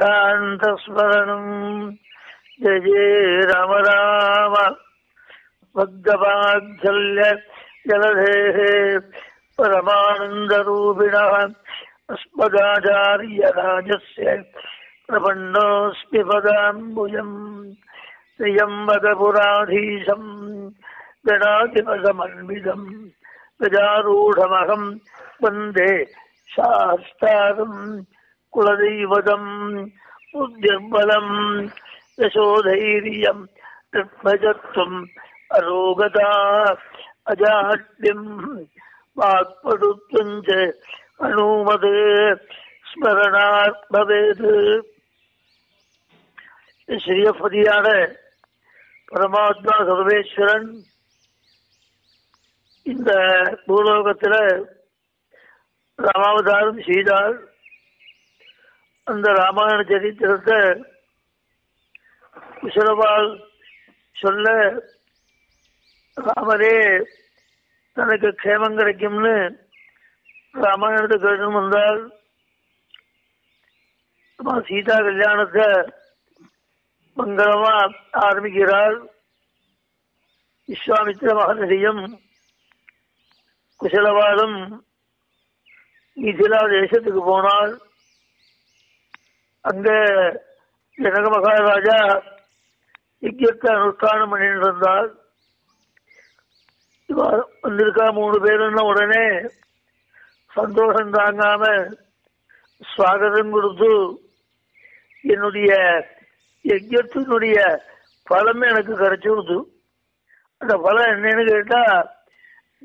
कान्तस्मरणम् जय जय राम राम भगवाज्जल्य जलधेः परमानन्दरूपिणः अस्मदाचार्यराजस्य प्रपन्नोऽस्मि पदाम्बुजम् त्र्यम्बकपुराधीशम् गणाधिपसमन्वितम् गजारूढमहम् वन्दे शास्तारम् कुलदैवतम् बुद्धिर्बलम् यशोधैर्यम् निर्भयत्वम् अरोगता अजाड्यम् वाक्पटुत्वम् च हनूमते स्मरणात् भवेत्. ஸ்ரீயப்பதியான பரமாத்மா சர்வேஸ்வரன் இந்த பூலோகத்தில் ராமாவதாரம் செய்தார். அந்த ராமாயண சரித்திரத்தை குஷலவால் சொல்ல ராமரே தனக்கு க்ஷேமம் கிடைக்கும்னு ராமாயணத்தை கேட்டுன்னு வந்தால் சீதா கல்யாணத்தை மங்களமா ஆரம்பிக்கிறார். விஸ்வாமித்திர மகரிஷியும் குஷலவாலும் மிதிலா தேசத்துக்கு போனால் அங்க ஜனக மகாராஜா யஜ்ஞத்தை அனுஷ்டானம் பண்ணிட்டு இருந்தார். வந்திருக்கா 3 பேருன்னா உடனே சந்தோஷம் தாங்காம சுவாகதம் கொடுத்து என்னுடைய யஜ்ஞத்தினுடைய பலம் எனக்கு கிடைச்சி கொடுத்து அந்த பலம் என்னன்னு கேட்டா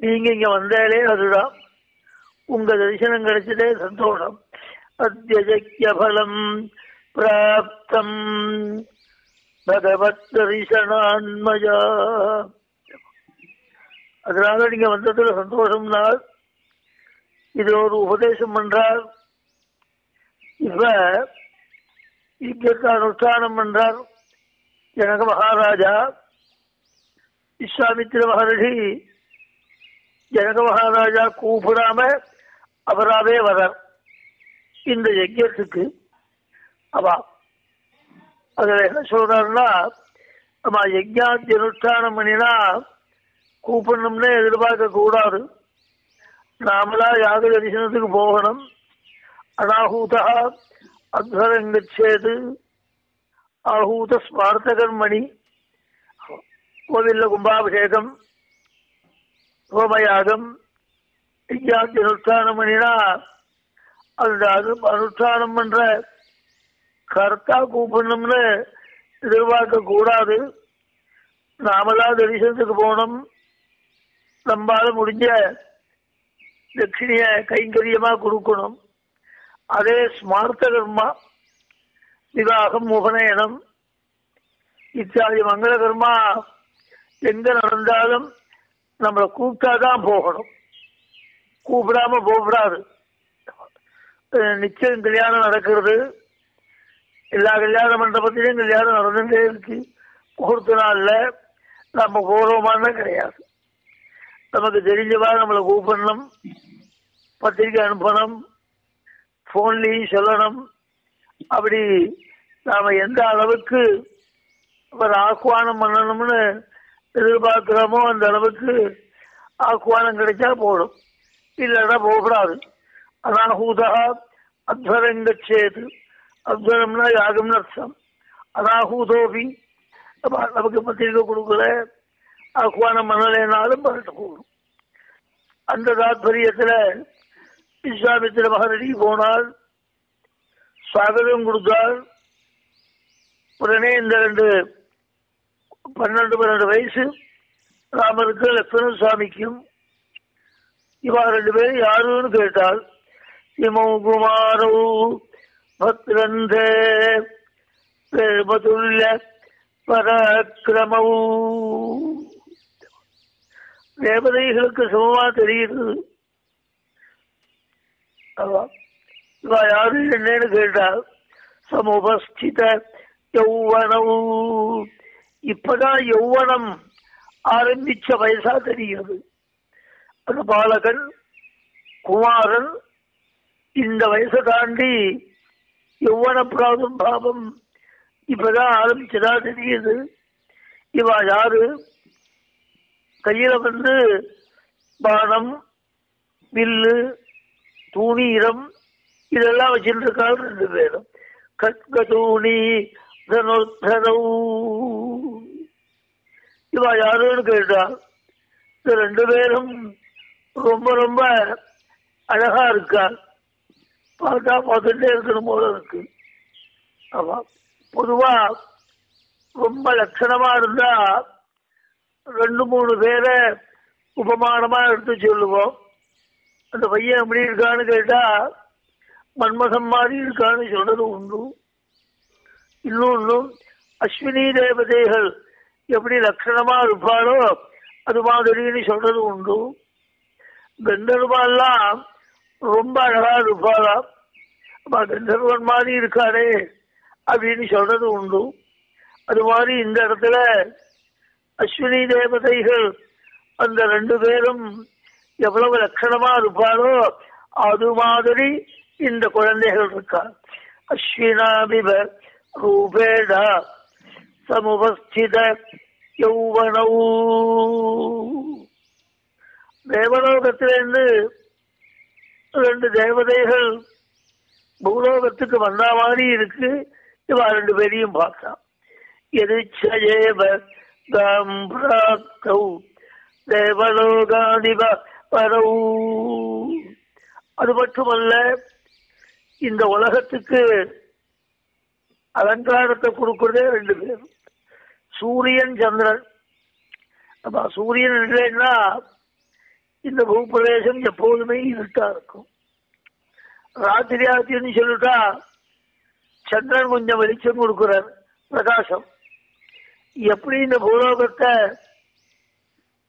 நீங்க இங்க வந்தாலே அதுதான் உங்க தரிசனம் கிடைச்சதே சந்தோஷம். அத்யஜக்ய பலம் பிராப்தம் பகவத் தரிசனான்மயா அதனால நீங்க வந்ததுல சந்தோஷம்னா இது ஒரு உபதேசம் பண்றார். இப்ப யஜ்ஞத்தை அனுஷ்டானம் பண்றார் ஜனக மகாராஜா. விஸ்வாமித்திர மகரிஷி ஜனக மகாராஜா கூப்பிடாம அவராவே வரார் இந்த யஜ்ஞத்துக்கு. அவா அதில் என்ன சொல்றாருன்னா நம்ம யஜ்ஞாத்தி அனுஷ்டானம் பண்ணினா கூப்பிடணும்னு எதிர்பார்க்க கூடாது. நாமளா யாக தரிசனத்துக்கு போகணும். அனாஹூதா அத்வரங்கச்சேது ஆஹூத ஸ்மார்த்தகர்மணி கோவில்ல கும்பாபிஷேகம் ஹோமயாகம் யஜ்ஞாத்தி அனுஷ்டானம் பண்ணினா அந்த அனுஷ்டானம் பண்ற கர்த்தா கூப்பிடணும்னு எதிர்பார்க்க கூடாது. நாமளா தரிசனத்துக்கு போனோம். நம்மளால முடிஞ்ச தட்சிணிய கைங்கரியமா கொடுக்கணும். அதே ஸ்மார்த்த கர்மா விவாகம் உபநயனம் இத்தியாதி மங்கள கர்மா எங்க நடந்தாலும் நம்மளை கூப்பிட்டாதான் போகணும். கூப்பிடாம போகக்கூடாது. நிச்சயம் கல்யாணம் நடக்கிறது. எல்லா கல்யாண மண்டபத்திலையும் கல்யாணம் நடந்துட்டே இருக்கு. முகூர்த்த நாளில் நம்ம கௌரவமான கிடையாது. நமக்கு தெரிஞ்சவா நம்மளை கூப்பிடணும். பத்திரிக்கை அனுப்பணும். ஃபோன்லேயும் சொல்லணும். அப்படி நாம் எந்த அளவுக்கு ஒரு ஆக்குவானம் பண்ணணும்னு எதிர்பார்க்கிறோமோ அந்த அளவுக்கு ஆக்குவானம் கிடைச்சா போடும். இல்லைன்னா போகக்கூடாது. ஆனால் ஹூதா அத்வரங்கச்சேது அத்வரம்னா யாகம்னு அர்த்தம். அனாஹூதோபி நமக்கு பத்திரிக்கை கொடுக்கல ஆக்குவானம் பண்ணலைனாலும் பரட்டு கூடும். அந்த தாத்பரியத்தில் விஸ்வாமித்திர மகரிஷி போனால் சுவாகதம் கொடுத்தால் உடனே இந்த 12 வயசு ராமருக்கு லக்ஷ்மண சுவாமிக்கும் இவா 2 பேரும் யாருன்னு கேட்டால் இமௌ குமாரௌ பத்ரந்தே துல்ல பராக்கிரமௌ தேவதைகளுக்கு சமமா தெரிகிறது. இவா யாரு என்னன்னு கேட்டால் சமுபஸ்தித யௌவனவு இப்பதான் யௌவனம் ஆரம்பிச்ச வயசா தெரிகிறது. அந்த பாலகன் குமாரன் இந்த வயசை தாண்டி யௌவன பிராபம் பாபம் இப்பதான் ஆரம்பிச்சதா தெரியுது. இவ யாரு கையில வந்து பானம் வில்லு தூணீரம் இதெல்லாம் வச்சுட்டு இருக்காரு. ரெண்டு பேரும் கற்க தூணி இவ யாருன்னு கேட்டா இந்த ரெண்டு பேரும் ரொம்ப ரொம்ப அழகா இருக்கா, பார்த்தா பார்த்துட்டே இருக்கணும் போல இருக்கு. ஆமா, பொதுவா ரொம்ப லட்சணமா இருந்தா ரெண்டு மூணு பேரை உபமானமா எடுத்து சொல்லுவோம். அந்த பையன் எப்படி இருக்கான்னு கேட்டா மன்மதம் மாதிரி இருக்கான்னு சொல்றது உண்டு. இன்னொன்னும் அஸ்வினி தேவதைகள் எப்படி லட்சணமா இருப்பாரோ அது மாதிரின்னு சொல்றது உண்டு. கந்தர்வெல்லாம் ரொம்ப அழகா இருப்பாரா, அப்பா கந்தர்வன் மாதிரி இருக்காரே அப்படின்னு சொல்றது உண்டு. அது மாதிரி இந்த இடத்துல அஸ்வினி தேவதைகள் அந்த ரெண்டு பேரும் எவ்வளவு லட்சணமா இருப்பாரோ அது மாதிரி இந்த குழந்தைகள் இருக்கா. அஸ்வினாபிப ரூபேட சமுபஸ்தித யௌவனௌ, தேவலோகத்திலிருந்து ரெண்டு தேவதைகள் பூலோகத்துக்கு வந்த மாதிரி இருக்கு. இவ ரெண்டு பேரையும் பார்த்தா எதிர்ச்சேவ தேவலோகாதிப பரவு. அது மட்டுமல்ல, இந்த உலகத்துக்கு அலங்காரத்தை கொடுக்கறதே ரெண்டு பேரும், சூரியன் சந்திரன். அப்ப சூரியன் இல்லைன்னா இந்த பூப்பிரதேசம் எப்போதுமே இருட்டா இருக்கும். ராத்திரி ஆத்தின்னு சொல்லிட்டா சந்திரன் கொஞ்சம் வெளிச்சம் கொடுக்கிறார், பிரகாசம். எப்படி இந்த பூலோகத்தை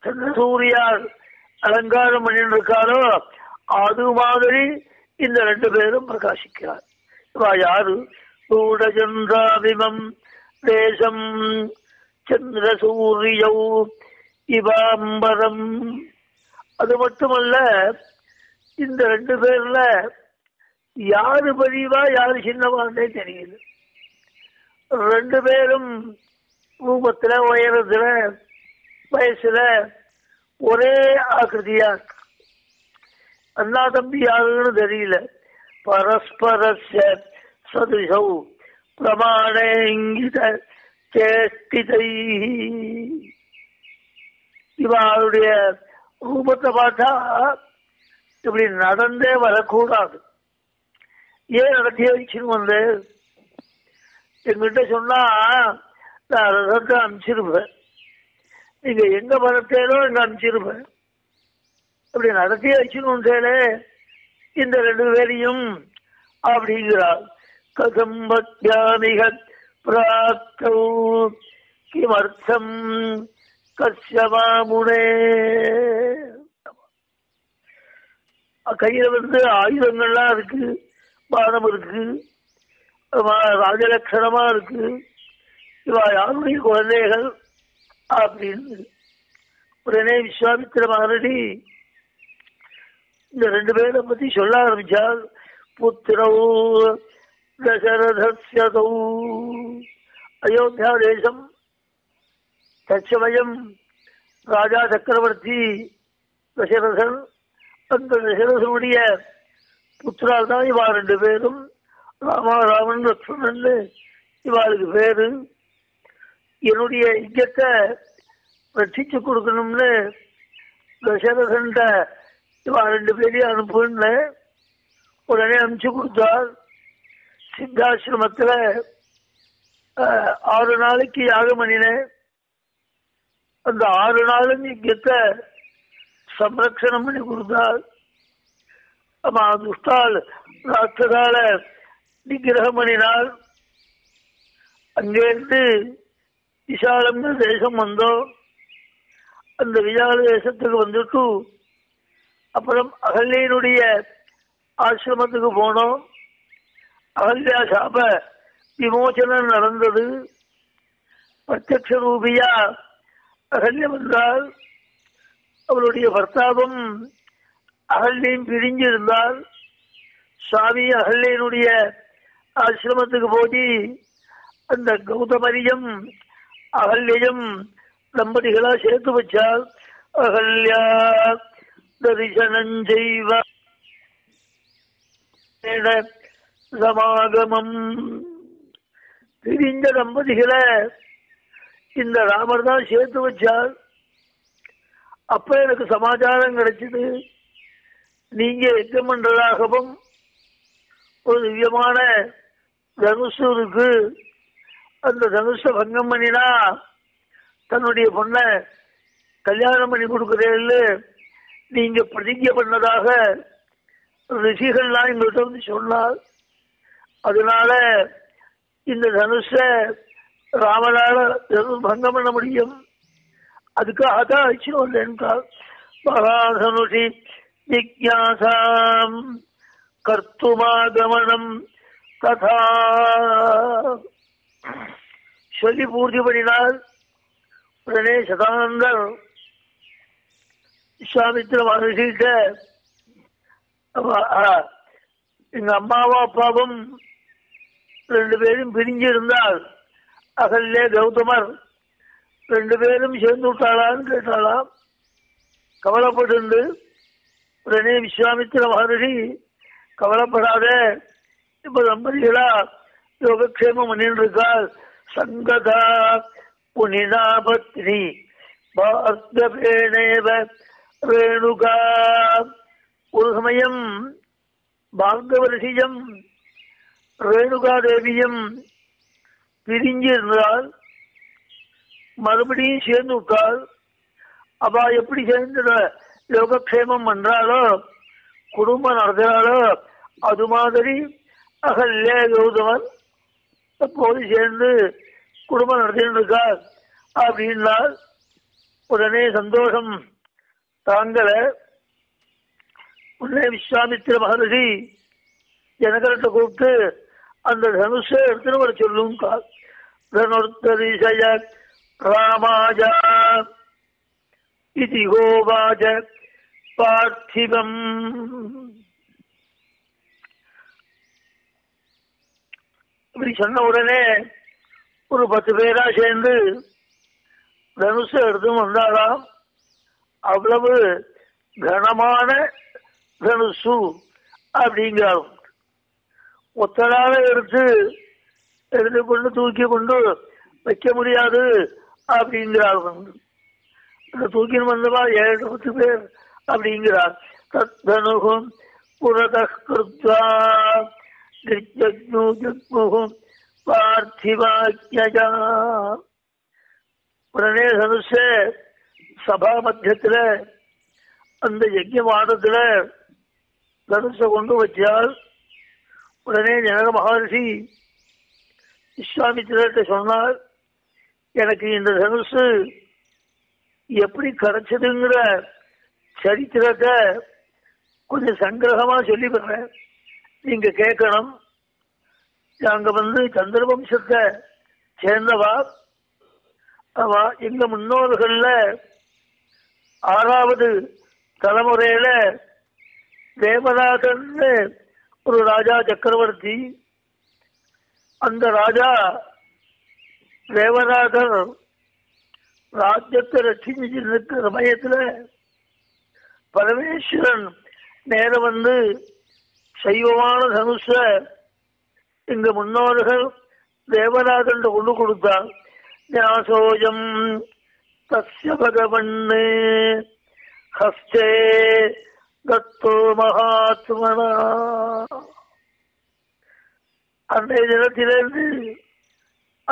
சந்திர சூரியால் அலங்காரம் பண்ணிட்டு இருக்காரோ அது மாதிரி இந்த ரெண்டு பேரும் பிரகாசிக்கிறார். இவா யாரு சூடச்சந்திராபிமம் தேசம் சந்திர சூரியோ இவாம்பரம். அது மட்டுமல்ல, இந்த ரெண்டு பேர்ல யாரு பெரியவா யாரு சின்னவான்னே தெரியுது. ரெண்டு பேரும் ரூபத்துல உயரத்துல வயசுல ஒரே ஆக்கிருதியா இருக்கு. அண்ணா தம்பி யாருன்னு தெரியல. பரஸ்பரஸ்ய சதுசௌ பிரமாணங்கித சேஷ்டிதை. இவருடைய ரூபத்தை பார்த்தா இப்படி நடந்தே வரக்கூடாது. ஏன் நடத்தியே வச்சுன்னு வந்து எங்கிட்ட சொன்னா நான் ரதத்தை அனுப்பிச்சிருப்பேன், நீங்க எங்க வரத்தேனோ எங்க அனுப்பிச்சிருப்பேன். அப்படி நடத்தியே வச்சுன்னு இந்த ரெண்டு பேரையும் அப்படிங்கிறார். கதம்பத்யாமிக பிராப்தௌ கிமர்த்தம் கஷ்யமாமுனே. கையில வந்து ஆயுதங்கள்லாம் இருக்கு, பானம் இருக்கு, ராஜலட்சணமா இருக்கு. இவா யாருடைய குழந்தைகள் அப்படின்னு உடனே விஸ்வாமித்திர மகனடி இந்த ரெண்டு பேரை பத்தி சொல்ல ஆரம்பிச்சால் புத்திரவு தசரதஸ்யதௌ. அயோத்தியா தேசம் தச்சமயம் ராஜா சக்கரவர்த்தி தசரதன். அந்த தசரதனுடைய புத்திரால் தான் இவா ரெண்டு பேரும், ராமராமன் லட்சுமணன் இவாளுக்கு பேரு. என்னுடைய யஜ்ஞத்தை ரட்சிச்சு கொடுக்கணும்னு தசரதன் இவா ரெண்டு பேரையும் அனுப்புன்னு உடனே அனுப்பிச்சு கொடுத்தார். சித்தாசிரமத்தில் 6 நாளைக்கு யாகம் பண்ணினேன். அந்த 6 நாளும் யஜ்ஞத்தை சம்ரக்ஷணம் பண்ணி கொடுத்தார். ஆமா, துஷ்டால் ராட்சதால நிகிரகம் பண்ணினார். அங்கேருந்து விசாலம்னு தேசம் வந்தோம். அந்த விசால தேசத்துக்கு வந்துட்டு அப்புறம் அகல்யினுடைய ஆசிரமத்துக்கு போனோம். அகல்யா சாப விமோசனம் நடந்தது. பிரத்யக்ஷ ரூபியா அகல்யா வந்தால் அவளுடைய பர்த்தாபம் அகல்யும் பிரிஞ்சிருந்தால் சுவாமி அகல்யினுடைய ആശ്രമത്തിൽ പോയി அந்த கௌதமரியம் அகல்யம் தம்பதிகளா சேர்த்து வச்சால் அகல்யா தரிசனம் செய்வ சமாகமம். பிரிந்த தம்பதிகளை இந்த ராமர் தான் சேர்த்து வச்சார். அப்ப எனக்கு சமாச்சாரம் கிடைச்சது, நீங்க எக்கமண்டலாகவும் ஒரு திவ்யமான தனுசு இருக்கு, அந்த தனுஷ பங்கம் பண்ணினா தன்னுடைய பொண்ண கல்யாணம் பண்ணி கொடுக்குறேன்னு நீங்க பிரதிஜை பண்ணதாக ரிஷிகள்லாம் எங்கள்கிட்ட வந்து சொன்னார். அதனால இந்த தனுஷ ராமனால பங்கம் பண்ண முடியும், அதுக்காக தான் ஆச்சரியம் என்றார். மகாதனுஷி ஜிக்யாசாம் கர்த்துமாகமனம் கதா சொல்லி பூர்த்தி பண்ணினால் உடனே சதானந்தர் விஸ்வாமித்திர மகர்ஷிகிட்ட எங்க அம்மாவா அப்பாவும் ரெண்டு பேரும் பிரிஞ்சு இருந்தால் அகல்லே கௌதமர் ரெண்டு பேரும் சேர்ந்து விட்டாளான்னு கேட்டாளாம். கவலைப்பட்டு உடனே விஸ்வாமித்திர மகர்ஷி கவலைப்படாத, இப்ப தம்பதிகளா யோகக்ஷேமம் பண்ணிட்டு இருக்காள். சங்கதா புனிதா பத்னி பார்கவேணேவ ரேணுகா. ஒரு சமயம் பார்கவ ரிஷியும் ரேணுகா தேவியும் பிரிஞ்சு இருந்தால் மறுபடியும் சேர்ந்து விட்டாள். அவ எப்படி சேர்ந்து யோகக்ஷேமம் பண்றாளோ குடும்பம் நடத்துறாளோ அது மாதிரி அகல்யா கௌதமர் போது சேர்ந்து குடும்பம் நடத்திட்டு இருக்கார் அப்படின்னா உடனே சந்தோஷம் தாங்கல. உடனே விஸ்வாமித்திர மகரிஷி ஜனகரத்தை கூப்பிட்டு அந்த தனுஷ எடுத்துன்னு வர சொல்லும். தனுர்தரிசய ராமாஜா இதி கோவாஜ பார்த்திவம். இப்படி சொன்ன உடனே ஒரு 10 பேரா சேர்ந்து தனுஷ எடுத்து வந்தாலாம். அவ்வளவு கனமான தனுசு அப்படிங்கிறாங்க. ஒத்தனால எடுத்துக்கொண்டு தூக்கி கொண்டு வைக்க முடியாது அப்படிங்கிறார்கள். தூக்கின்னு வந்தவா 7-10 பேர் அப்படிங்கிறார். தனுகும் புரத கிருத்வா பார்த்திவாக்கியா. உடனே தனுஷ சபா மத்தியத்துல அந்த யஜ்யவாதத்துல தனுஷ கொண்டு வச்சால் உடனே ஜனக மகர்ஷி விஸ்வாமித்திரர்கிட்ட சொன்னார், எனக்கு இந்த தனுஷு எப்படி கிடைச்சதுங்கிற சரித்திரத்தை கொஞ்சம் சங்கிரகமா சொல்லி பெறேன், நீங்க கேட்கணும். அங்க வந்து சந்திரவம்சத்தை சேர்ந்தவா, அவ எங்க முன்னோர்கள்ல 6வது தலைமுறையில தேவநாதன் ஒரு ராஜா சக்கரவர்த்தி. அந்த ராஜா தேவநாதன் ராஜ்யத்தை ரட்சிச்சிருக்கிற சமயத்துல பரமேஸ்வரன் நேரம் வந்து சைவமான தனுஷ எங்க முன்னோர்கள் தேவநாதன் கொண்டு கொடுத்தார். ஞாசோஜம் தஸ்ய பகவன்னு ஹஸ்தே தத்தோ மகாத்மனா. அன்றைய தினத்திலிருந்து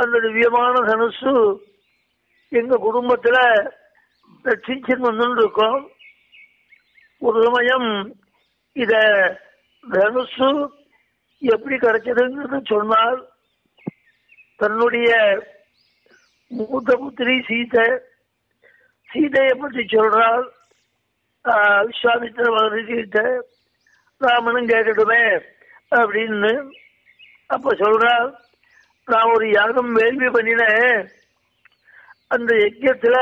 அந்த திவ்யமான தனுஷு எங்க குடும்பத்துல ரட்சிச்சின் வந்துட்டு இருக்கோம். ஒரு சமயம் இத தனுசு எப்படி கிடைச்சதுன்னு சொன்னால் தன்னுடைய மூத்த புத்திரி சீதையை பற்றி சொல்றாள். விஸ்வாமித்திர மகரிஷிகிட்ட ராமனும் கேட்கட்டுமே அப்படின்னு. அப்ப சொல்றாள், நான் ஒரு யாகம் வேள்வி பண்ணினேன், அந்த யஜ்யத்துல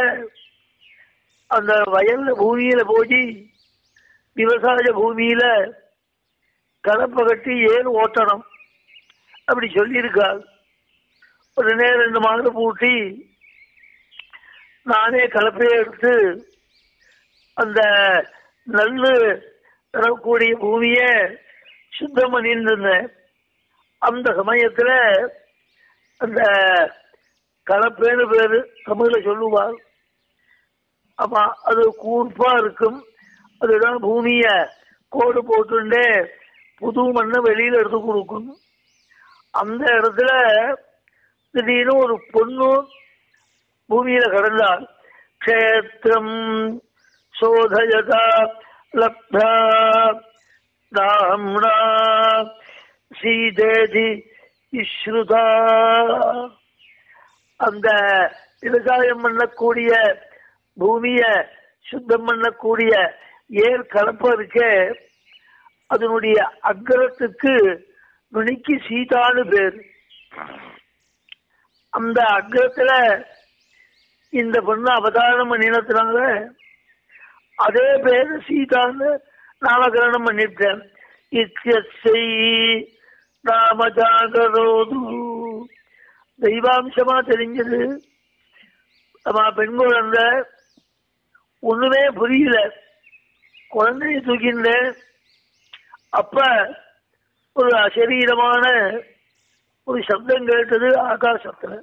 அந்த வயல்ல பூமியில போய் விவசாய பூமியில கலப்பை கட்டி ஏர் ஓட்டணும் அப்படி சொல்லியிருக்காள். உடனே 2 மாடு பூட்டி நானே கலப்பையை எடுத்து அந்த நல்லு தரக்கூடிய பூமியை சுத்தம் பண்ணிட்டு இருந்தேன். அந்த சமயத்தில் அந்த கலப்பேன்னு பேரு தமிழில் சொல்லுவாள். ஆமா, அது கூர்ப்பா இருக்கும். அதுதான் பூமிய கோடு போட்டுண்டே புது மண்ணை வெளியில எடுத்து கொடுக்கும். அந்த இடத்துல திடீர்னு ஒரு பொண்ணு பூமியில கடந்தாள். க்ஷேத்ரம் சோதயதா லப்தா தாம்னா சீதேதி இஸ்ருதா. அந்த விவசாயம் பண்ணக்கூடிய பூமிய சுத்தம் பண்ணக்கூடிய ஏர் கலப்ப இருக்க அதனுடைய அக்கரத்துக்கு நுனிக்கு சீதான்னு பேர். அந்த அக்கரத்துல இந்த பொண்ணு அவதாரம் பண்ணினத்துனால அதே பேரு சீதான்னு நாமகரணம் பண்ணிட்டேன். இச்சை ராமஜாகரோது தெய்வாம்சமா தெரிஞ்சது. பெண் குழந்தை ஒண்ணுமே புரியல. குழந்தைய தூக்கின்ற அப்ப ஒரு அசரீரமான ஒரு சப்தம் கேட்டது ஆகாசத்துல.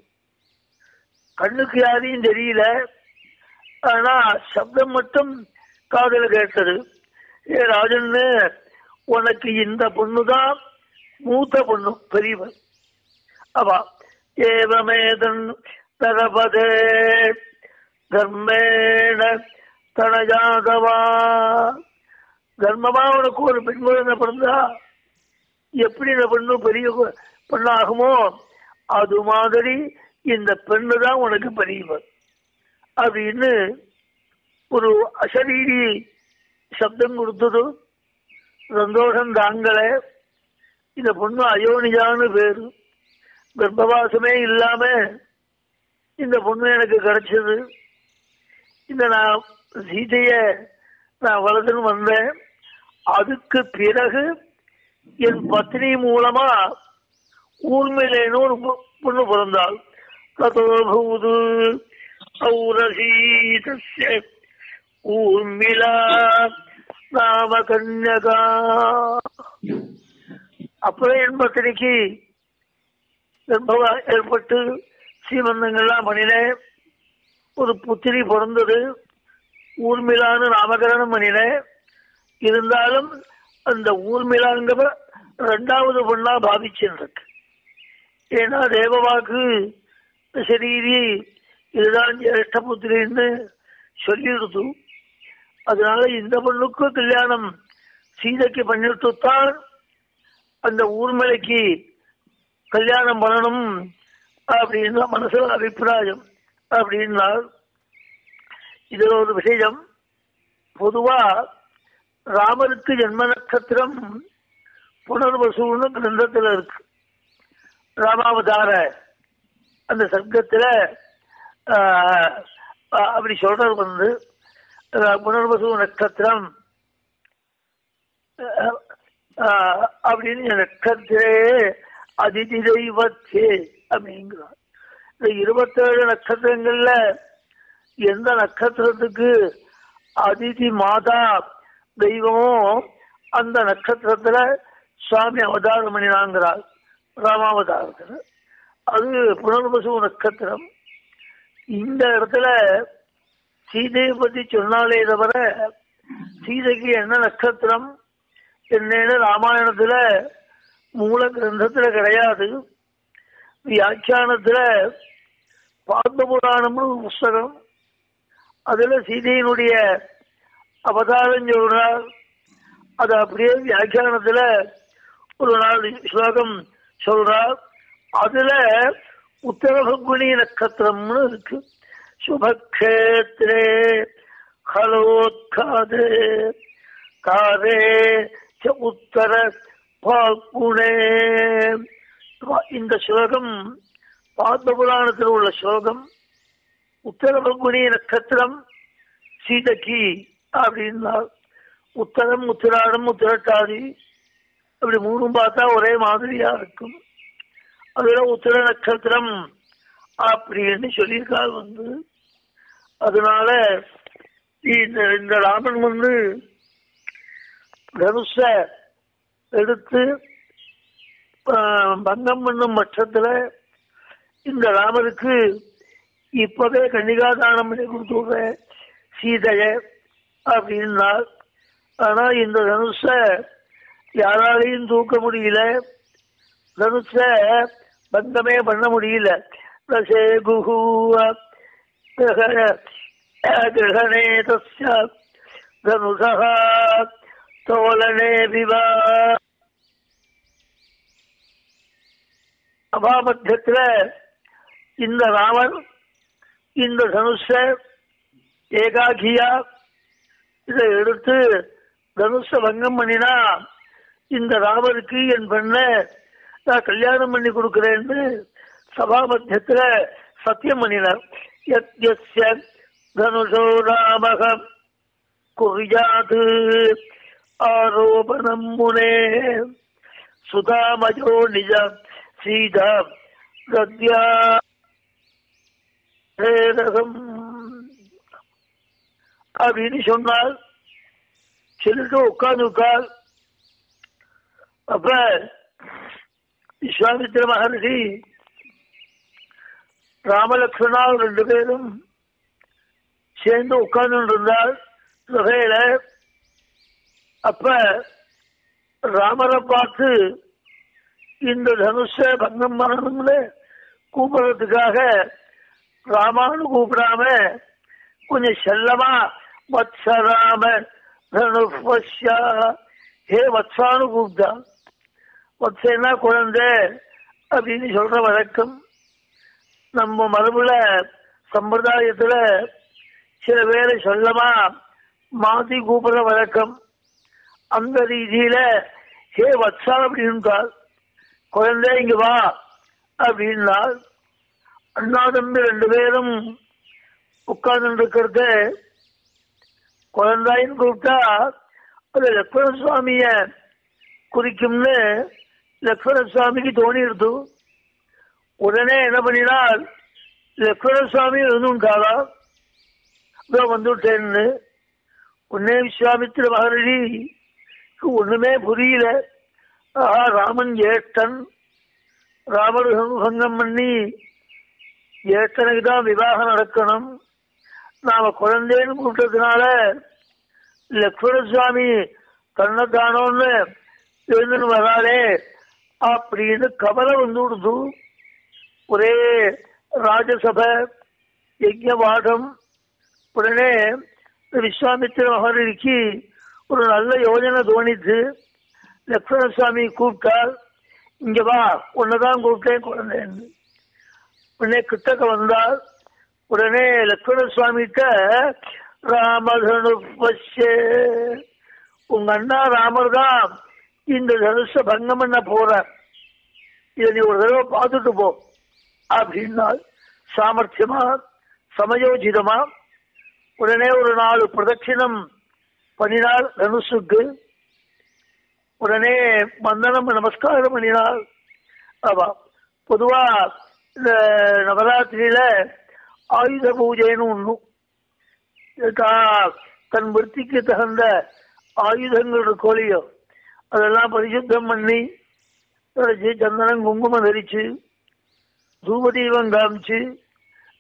கண்ணுக்கு யாரையும் தெரியல, ஆனா சப்தம் மட்டும் காதல கேட்டது. ஏ ராஜன்னு, உனக்கு இந்த பொண்ணுதான் மூத்த பொண்ணு, பெரியவன் அவா. ஏவமேதன் தரபதே தர்மேண தனஜாதவா. தர்மமா உனக்கு ஒரு பெண் குழந்தை பிறந்தா எப்படி இந்த பெண்ணு பெரிய பெண்ணாகுமோ அது மாதிரி இந்த பெண்ணு தான் உனக்கு பெரியவர் அப்படின்னு ஒரு அசரீரி சப்தம் கொடுத்தது. சந்தோஷம் தாங்களே. இந்த பொண்ணு அயோனிஜான்னு பேரு. கர்ப்பவாசமே இல்லாம இந்த பொண்ணு எனக்கு கிடைச்சது. இந்த நான் சீதைய நான் வளர்த்துன்னு வந்தேன். அதுக்கு பிறகு என் பத்னி மூலமா ஊர்மையிலேன்னு ஒரு பொண்ணு பிறந்தாள். கதோபூது சீதஸ்ய ஊர்மிளா நாம கன்யகா. அப்புறம் என் பத்தினிக்கு கர்ப்பம் ஏற்பட்டு சீமந்தங்கள்லாம் பண்ணினேன். ஒரு புத்திரி பிறந்தது. ஊர்மிளான்னு நாமகரணம் பண்ணினேன். இருந்தாலும் அந்த ஊர்மிளாங்கிற 2வது பொண்ணா பாதிச்சிருக்கு. ஏன்னா தேவவாக்கு சரீரி இதுதான் ஜேஷ்ட புத்திரின்னு சொல்லிடுது. அதனால இந்த பொண்ணுக்கு கல்யாணம் சீதைக்கு பண்ணிட்டு தான் அந்த ஊர்மலைக்கு கல்யாணம் பண்ணணும் அப்படின்னா மனசுல அபிப்பிராயம் அப்படின்னா. இதுல ஒரு விஷயம், பொதுவா ராமருக்கு ஜென்ம நட்சத்திரம் புனர்வசூன்னு கிரந்தத்துல இருக்கு. ராமாவதார அந்த சர்க்கத்துல அப்படி சொல்றது வந்து புனர்வசு நட்சத்திரம் அப்படின்னு நட்சத்திரே அதிதி தெய்வத்தே அப்படிங்கிறார். இந்த 27 நட்சத்திரங்கள்ல எந்த நட்சத்திரத்துக்கு அதிதி மாதா தெய்வமும் அந்த நட்சத்திரத்துல சுவாமி அவதாரம் பண்ணினாங்கிறார் ராமாவதாரத்துல. அது புனர்வசு நட்சத்திரம். இந்த இடத்துல சீதையை பத்தி சொன்னாலே தவிர சீதைக்கு என்ன நட்சத்திரம் என்னன்னு ராமாயணத்துல மூல கிரந்தத்துல கிடையாது. வியாக்கியானத்துல பத்ம புராணம்னு ஒரு புஸ்தகம், அதுல சீதையினுடைய அவதாரம் சொல்றார். அது அப்படியே வியாக்கியானத்துல ஒரு 4 ஸ்லோகம் சொல்றார். அதுல உத்தரபங்குனி நட்சத்திரம்னு இருக்கு. சுபக்ஷேத்ரே ஹலோத்காதே காரே ச உத்தர பால்குணே. இந்த ஸ்லோகம் பத்ம புராணத்தில் உள்ள ஸ்லோகம். உத்தரபங்குனி நட்சத்திரம் சீதைக்கு அப்படின்னா உத்தரம் உத்திராடம் உத்திரட்டாதி அப்படி 3 பார்த்தா ஒரே மாதிரியா இருக்கும். அதில் உத்திர நட்சத்திரம் அப்படின்னு சொல்லியிருக்காரு வந்து. அதனால இந்த ராமன் வந்து தனுஷ எடுத்து பங்கம் பண்ணும் பட்சத்துல இந்த ராமனுக்கு இப்பவே கன்னிகாதானம் பண்ணி கொடுத்துடுற சீதைய அப்படின்னா, ஆனா இந்த தனுஷ யாராலையும் தூக்க முடியல, தனுஷ பந்தமே பண்ண முடியல. ரசே குஹூ கிரகணே தஸ்ய தனுஷஹ தோலனே விவா சபா மத்தியத்துல இந்த ராமன் இந்த தனுஷ ஏகாகியா இதை எடுத்து தனுஷ பங்கம் பண்ணினா இந்த ராமனுக்கு என் பெண்ண நான் கல்யாணம் பண்ணி கொடுக்கிறேன்னு சபா மத்தியத்துல சத்தியம் பண்ணினார். யத்யஸ்ய தனுஷோ ராமஹ குர்யாத் ஆரோபணம் முனே சுதாமஜோ நிஜ சீதா தத்யா ரகம் அப்படின்னு சொன்னால் சொல்லிட்டு உட்கார்ந்து உட்கார். அப்ப விஸ்வாமித்திர மகரிஷி ராமலட்சுமணா ரெண்டு பேரும் சேர்ந்து உட்கார்ந்து இருந்தால் வகையில, அப்ப ராமரை பார்த்து இந்த தனுஷ பங்கம் பண்ணணும்ல கூப்பிடுறதுக்காக ராமானு கூப்பிடாம கொஞ்சம் செல்லமா வத்சராம தனுஷ்யா ஹே வத்சானு கூப்பிட்டா. வத்சனா குழந்தை அப்படின்னு சொல்ற வழக்கம். நம்ம மரபுல சம்பிரதாயத்துல சில பேரை சொல்லமா மாத்தி கூப்பிடுற வழக்கம். அந்த ரீதியில ஹே வத்சா அப்படின்ட்டார் குழந்தை இங்க வா அப்படின்னா, அண்ணா தம்பி ரெண்டு பேரும் உட்கார்ந்து இருக்கிறத குழந்தாயின்னு கூப்பிட்டா அது லக்ஷ்மண சுவாமிய குறிக்கும்னு லக்ஷ்மண சுவாமிக்கு தோணி இருக்கு. உடனே என்ன பண்ணினால் லக்ஷ்மண சுவாமி இருந்துட்டாரா இதோ வந்துட்டேன்னு. உடனே விஸ்வாமித்திர மகரிஷி ஒண்ணுமே புரியல. ஆஹா, ராமன் ஏட்டன், ராமர் சங்கம் பண்ணி ஏட்டனுக்கு தான் விவாகம் நடக்கணும், நாம குழந்தைன்னு கூப்பிட்டதுனால லக்ஷ்மண சுவாமி தன்னத்தானோன்னு எழுந்துன்னு வராளே அப்படின்னு கவலை வந்து கொடுத்து ஒரே ராஜசபை யஜ்ஞவாடம். உடனே விஸ்வாமித்திர மகரிஷிக்கு ஒரு நல்ல யோஜனை தோணித்து. லக்ஷ்மண சுவாமி கூப்பிட்டால் இங்க வா, உன்னதான் கூப்பிட்டேன் குழந்தைன்னு. உடனே கிட்டக்க வந்தால் உடனே லக்ஷ்மண சுவாமிகிட்ட ராமதனு பஷே உங்க அண்ணா ராமர் தான் இந்த தனுஷ பங்கம் பண்ண போற, இதை நீ ஒரு தடவை பார்த்துட்டு போ அப்படின்னா சாமர்த்தியமா சமயோஜிதமா. உடனே ஒரு 4 பிரதட்சிணம் பண்ணினார் தனுஷுக்கு. உடனே வந்தனம் நமஸ்காரம் பண்ணினார். ஆமா, பொதுவா இந்த நவராத்திரியில ஆயுத பூஜைன்னு ஒண்ணும், தன் விருத்திக்கு தகுந்த ஆயுதங்களோட கோழியோ அதெல்லாம் பரிசுத்தம் பண்ணி சந்தனம் குங்குமம் தரிச்சு தூபதீபம் காமிச்சு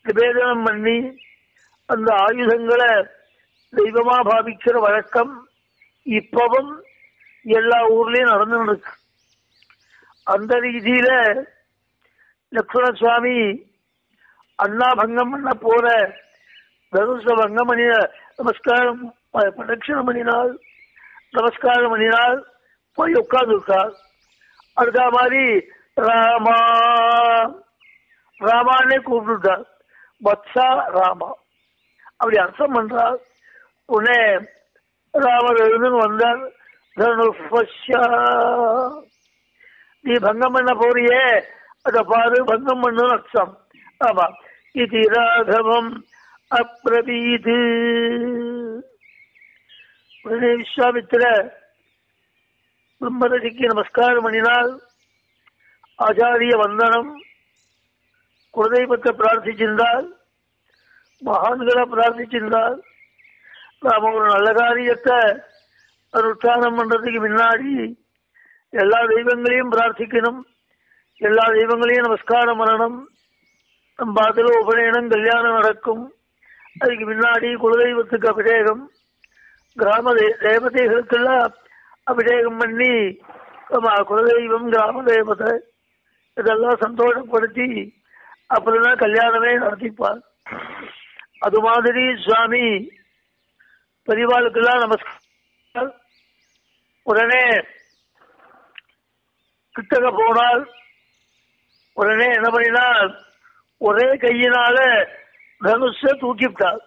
நிவேதனம் பண்ணி அந்த ஆயுதங்களை தெய்வமா பாவிக்கிற வழக்கம் இப்பவும் எல்லா ஊர்லயும் நடந்துட்டு இருக்கு. அந்த ரீதியில லக்ஷ்மண சுவாமி அண்ணா பங்கம் பண்ண போற தனுஷ பங்கம் பண்ணிய நமஸ்காரம் பிரதட்சிணம் பண்ணினால் நமஸ்காரம் பண்ணினால் போய் உட்கார்ந்து இருக்கார். அடுத்த மாதிரி ராமா ராமானே கூப்பிட்டுட்டார். வத்சா ராமா அப்படி அர்த்தம் பண்றார். உடனே ராமர் எழுதுன்னு வந்தார். நீ பங்கம் பண்ண போறியே அத பாரு, பங்கம் பண்ணு அர்த்தம். ஆமா, இது ராகவம் அப்ரவீது. உடனே விஸ்வாமித்திர பிரம்மரிஷிக்கு நமஸ்காரம் பண்ணினால் ആചാര്യ വന്ദനം കുലദൈവത്തെ പ്രാർത്ഥിച്ചാൽ മഹാന്കളെ പ്രാർത്ഥിച്ചാൽ നാം ഒരു നല്ല കാര്യത്തെ അനുഷ്ഠാനം പണ്ടത്തേക്ക് മുന്നാടി എല്ലാ ദൈവങ്ങളെയും പ്രാർത്ഥിക്കണം. എല്ലാ ദൈവങ്ങളെയും നമസ്കാരം பண்ணണം. പാതിരോ ഉപനയനം കല്യാണം നടക്കും. அதுக்கு முன்னாடி குலதெய்வத்துக்கு அபிஷேகம், கிராம தேவதைகளுக்கெல்லாம் அபிஷேகம் பண்ணி குலதெய்வம் கிராம தேவதை இதெல்லாம் சந்தோஷப்படுத்தி அப்படிதான் கல்யாணமே நடத்திப்பார். அது மாதிரி சுவாமி பெரியவாளுக்கெல்லாம் நமஸ்காரம். உடனே கிட்டக போனால் உடனே என்ன பண்ணினால் ஒரே கையினால தனுஷ தூக்கிவிட்டார்.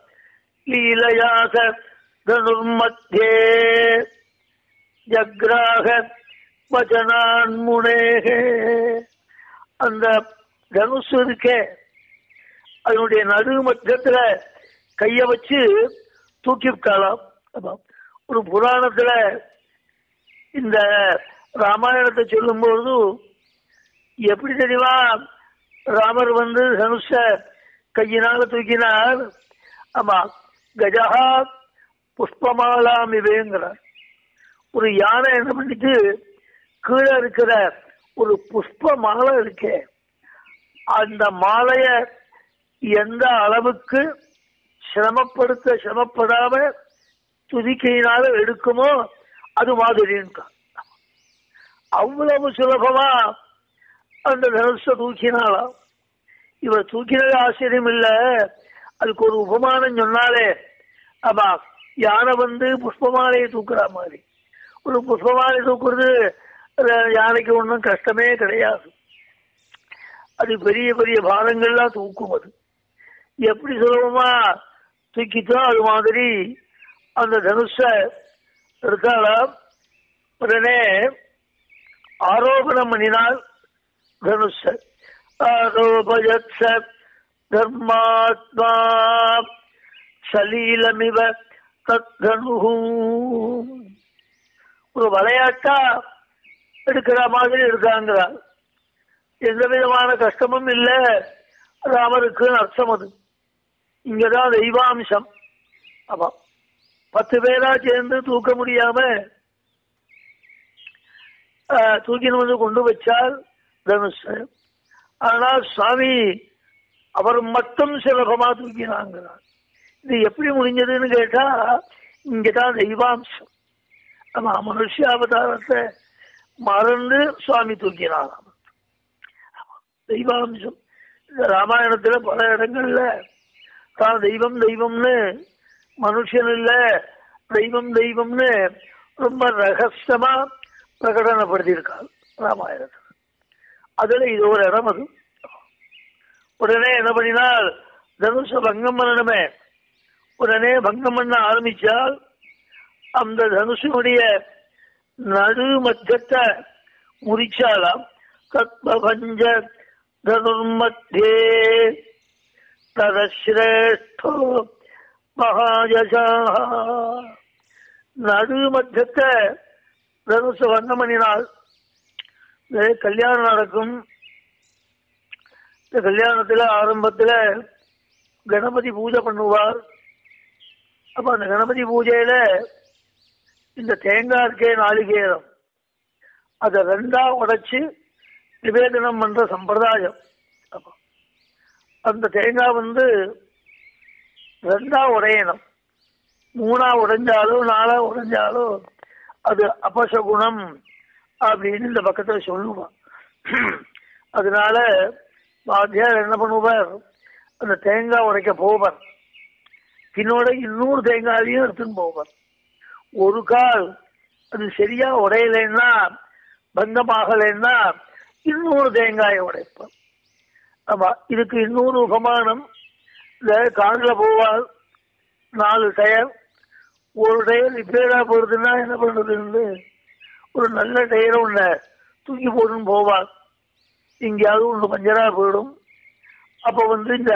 லீலையாக தனுர்மத்தியே ஜக்ராக வஜனான் முனேகே. அந்த தனுஷ் இருக்கே அதனுடைய நடு மத்தியத்துல கைய வச்சு தூக்கிவிட்டாலாம். ஒரு புராணத்துல இந்த ராமாயணத்தை சொல்லும்போது எப்படி தெரியுமா ராமர் தனுஷ கையினால தூக்கினார். ஆமா, கஜஹா புஷ்பமாலாம் இவைங்கிறார். ஒரு யானை என்ன பண்ணிட்டு கீழே இருக்கிற ஒரு புஷ்ப மாலை இருக்கே அந்த மாலைய எந்த அளவுக்கு சிரமப்படாம துதிக்கையினால எடுக்குமோ அது மாதிரின்னு அவ்வளவு சுலபமா அந்த தனுஷ தூக்கினாலாம். இவர் தூக்கினது ஆச்சரியம் இல்ல. அதுக்கு ஒரு உபமானம் சொன்னாலே ஆமா யானை புஷ்பமாலையை தூக்குற மாதிரி. ஒரு புஷ்பமாலை தூக்குறது யானைக்கு ஒன்றும் கஷ்டமே கிடையாது. அது பெரிய பெரிய பாரங்கள்லாம் தூக்கும். அது எப்படி சுலபமா தூக்கிட்டோம் அது மாதிரி அந்த தனுஷ இருக்கலாம். உடனே ஆரோபணம் பண்ணினால் தனுஷ ஆரோபயத்ச தர்மாத்மா சலீலமிவ தத்தனுஹு. ஒரு விளையாட்டா எடுக்கிற மாதிரி இருக்காங்கிறார். எந்த விதமான கஷ்டமும் இல்ல. ராமருக்கு அர்த்தம் அது இங்கதான் தெய்வாம்சம். ஆமா, 10 பேரா சேர்ந்து தூக்க முடியாம தூக்கின்னு கொண்டு வச்சால் தனுஷ். ஆனால் சுவாமி அவர் மட்டும் சுலபமா தூக்கினாங்கிறார். இது எப்படி முடிஞ்சதுன்னு கேட்டா இங்கதான் தெய்வாம்சம். ஆமா, மனுஷாவதாரத்தை மறந்து சுவாமி தூக்கினார். தெய்வாம்சம் இந்த ராமாயணத்துல பல இடங்கள்ல தான் தெய்வம் தெய்வம்னு மனுஷன் இல்ல தெய்வம் தெய்வம்னு ரொம்ப ரகசியமா பிரகடனப்படுத்தியிருக்காள் ராமாயணத்துல. அதுல இது ஒரு இடம். அது உடனே என்ன பண்ணினால் தனுஷ பங்கம் பண்ணணுமே. உடனே பங்கம் பண்ண ஆரம்பிச்சால் அந்த தனுஷனுடைய நடு மத்தியத்தை முறிச்சாலாம். கத்பபஞ்ச தனுர்மத்தியே ததஸ்ரேஷ்டோ மகாயசா. நடு மத்தியத்தை தனுஷ பங்கம் பண்ணினால் கல்யாணம் நடக்கும். இந்த கல்யாணத்துல ஆரம்பத்துல கணபதி பூஜை பண்ணுவார். அப்ப அந்த கணபதி பூஜையில இந்த தேங்காய் இருக்கே நாளிகேரம் அதை 2ஆ உடைச்சு நிவேதனம் பண்ற சம்பிரதாயம். அந்த தேங்காய் 2ஆ உடையணும். 3ஆ உடைஞ்சாலோ 4ஆ உடைஞ்சாலோ அது அபசகுணம் அப்படின்னு இந்த பக்கத்துல சொல்லுவான். அதனால வாத்தியார் என்ன பண்ணுவார் அந்த தேங்காய் உடைக்க போவார். பின்னோட இன்னொரு தேங்காயையும் எடுத்துன்னு போவார். ஒரு கால் அது சரியா உடையலைன்னா பங்கமாகலைன்னா இன்னொரு தேங்காயை உடைப்பார். ஆமா, இதுக்கு இன்னொரு உபமானம் இந்த கார்ல போவார் 4 டயர். ஒரு டயர் ரிப்பேரா போறதுன்னா என்ன பண்றதுன்னு ஒரு நல்ல டயரை ஒண்ண தூக்கி போடுன்னு போவார். இங்கேயாவது ஒன்று பஞ்சரா போயிடும். அப்போ இந்த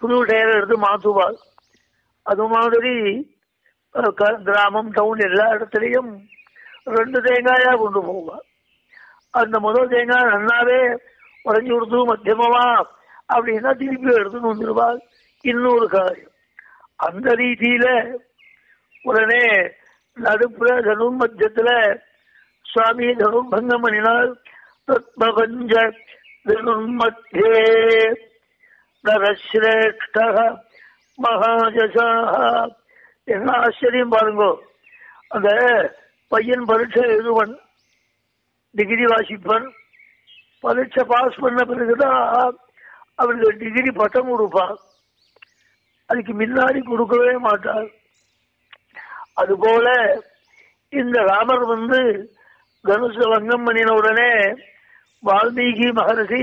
புது டயரை எடுத்து மாற்றுவார். அது மாதிரி கிராமம் டவுன் எல்லா இடத்துலையும் 2 தேங்காயா கொண்டு போவார். அந்த முதல் தேங்காய் நல்லாவே உடஞ்சி கொடுத்து மத்தியமவா அப்படின்னா திருப்பி எடுத்துன்னு வந்துடுவாள். இன்னொரு காரியம், அந்த ரீதியில உடனே நடுப்புல தனு மத்தியத்துல சுவாமி தனு பங்கம் பண்ணினால் பஞ்ச தனு மத்தியே நரஸ்ரேஷ்ட மகாஜசா. என்ன ஆச்சரியம் பாருங்கோ! அந்த பையன் பரீட்சை எழுதுவன், டிகிரி வாசிப்பன், பரீட்சை பாஸ் பண்ண பிறகுதான் அவனுக்கு டிகிரி பட்டம் கொடுப்பான். அதுக்கு முன்னாடி கொடுக்கவே மாட்டான். அதுபோல இந்த ராமர் வந்து தனுஷ வங்கம் பண்ணின உடனே வால்மீகி மகரிஷி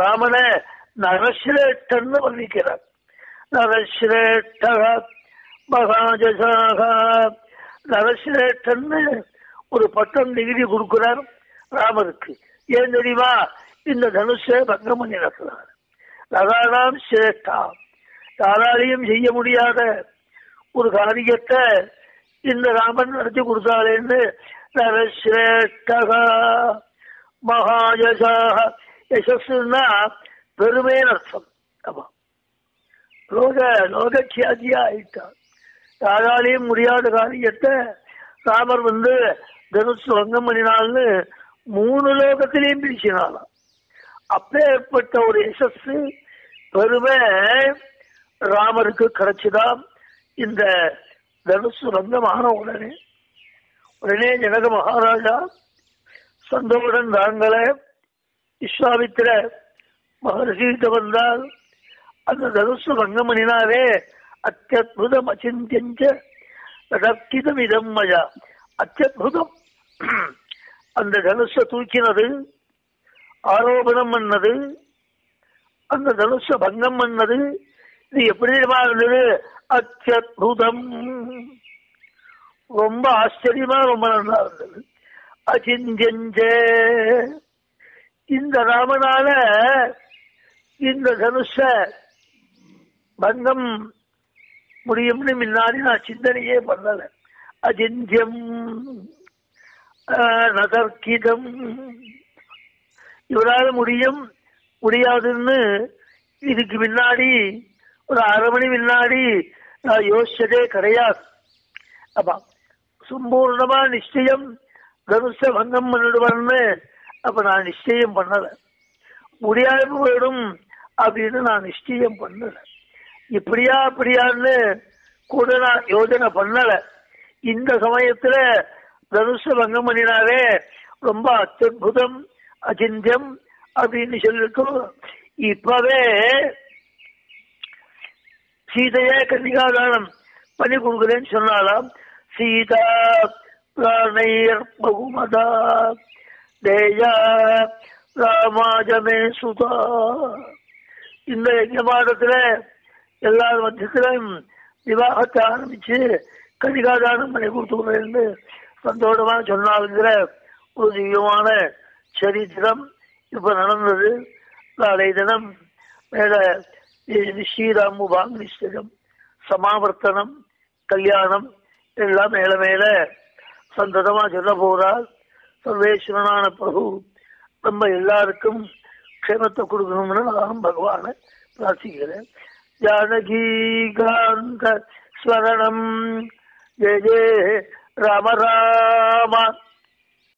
ராமனை நரஸ்ரேஷ்டன்னு வர்ணிக்கிறார். நரஸ்ரேஷ்ட மகாஜசாக, நரஸ்ரேஷ்டன்னு ஒரு பட்டம் டிகிரி கொடுக்கிறார் ராமருக்கு. ஏன் தெரியுமா? இந்த தனுஷை பங்கம் பண்ணி நடக்கிறார். நகாராம் சிரேஷ்டா, யாராலையும் செய்ய முடியாத ஒரு காரியத்தை இந்த ராமன் நடத்தி கொடுத்தாலேன்னு நரஸ்ரேஷ்டா மகாஜசாக. யசஸ்னா பெருமை அர்த்தம். ஆமா, லோகக்ஷாதியா ஆயிட்டான். யாராலையும் முடியாத காரியத்தை ராமர் வந்து தனுஷ் வங்கம் பண்ணினால்னு 3 லோகத்திலையும் பிரிச்சினாலாம். அப்பேற்பட்ட ஒரு யசஸ் பெருமை ராமருக்கு கிடைச்சுதான் இந்த தனுஷ் வங்கம் ஆன உடனே. உடனே ஜனக மகாராஜா சந்தோடன் தாங்களை விஸ்வாமித்திர மகர்ஷிகிட்ட வந்தால் அந்த தனுஷ் வங்கம் பண்ணினாலே அத்தியுதம் அச்சிந்திய ரட்சிதம் இதம் மஜா. அத்தியுதம், அந்த தனுஷை தூக்கினது, ஆரோபணம் பண்ணது, அந்த தனுஷ பங்கம் பண்ணது, இது எப்படி இருந்தது? அத்தியுதம், ரொம்ப ஆச்சரியமா, ரொம்ப நல்லா இருந்தது. அச்சிந்திய, இந்த ராமனால இந்த தனுஷ பங்கம் முடியும்னு முன்னாடி நான் சிந்தனையே பண்ணல. அஜிந்தியம் நதர்கிதம், இவரால் முடியும் முடியாதுன்னு இதுக்கு முன்னாடி ஒரு 6 மணி முன்னாடி நான் யோசிச்சதே கிடையாது. அப்பா சம்பூர்ணமா நிச்சயம் தனுஷ பங்கம் பண்ணிடுவான்னு அப்ப நான் நிச்சயம் பண்ணல. முடியாது போயிடும் அப்படின்னு நான் நிச்சயம் பண்ணல. இப்படியா அப்படியான்னு கூட நான் யோஜனை பண்ணல. இந்த சமயத்துல தனுஷ பங்கம் பண்ணினாலே ரொம்ப அத்புதம் அச்சிந்தியம் அப்படின்னு சொல்லிருக்கோம். இப்பவே சீதையே கன்னிகாதானம் பண்ணி கொடுக்குறேன்னு சொன்னாலாம். சீதா பிராணையர் பகுமதா தேயா ராமாஜமே சுதா. இந்த யஜ்ஞபாடத்துல எல்லாரும் மத்தியத்திலும் விவாகத்தை ஆரம்பிச்சு கன்னிகாதானம் பண்ணி கொடுத்துக்கிறேன்னு சந்தோஷமா சொன்னாலுங்கிற ஒரு திவ்யமான சரித்திரம் இப்ப நடந்தது. நாளை தினம் மேல ஸ்ரீராமு வாங்கிஷ்டம், சமாவர்த்தனம், கல்யாணம் எல்லாம் மேல மேல சந்ததமா சொல்ல போறார். சர்வேஸ்வரனான பிரபு நம்ம எல்லாருக்கும் க்ஷேமத்தை கொடுக்கணும்னு நான் பகவானை பிரார்த்திக்கிறேன். ஜானகீகாந்த ஸ்மரணம் ஜெய ஜெய ராம ராம.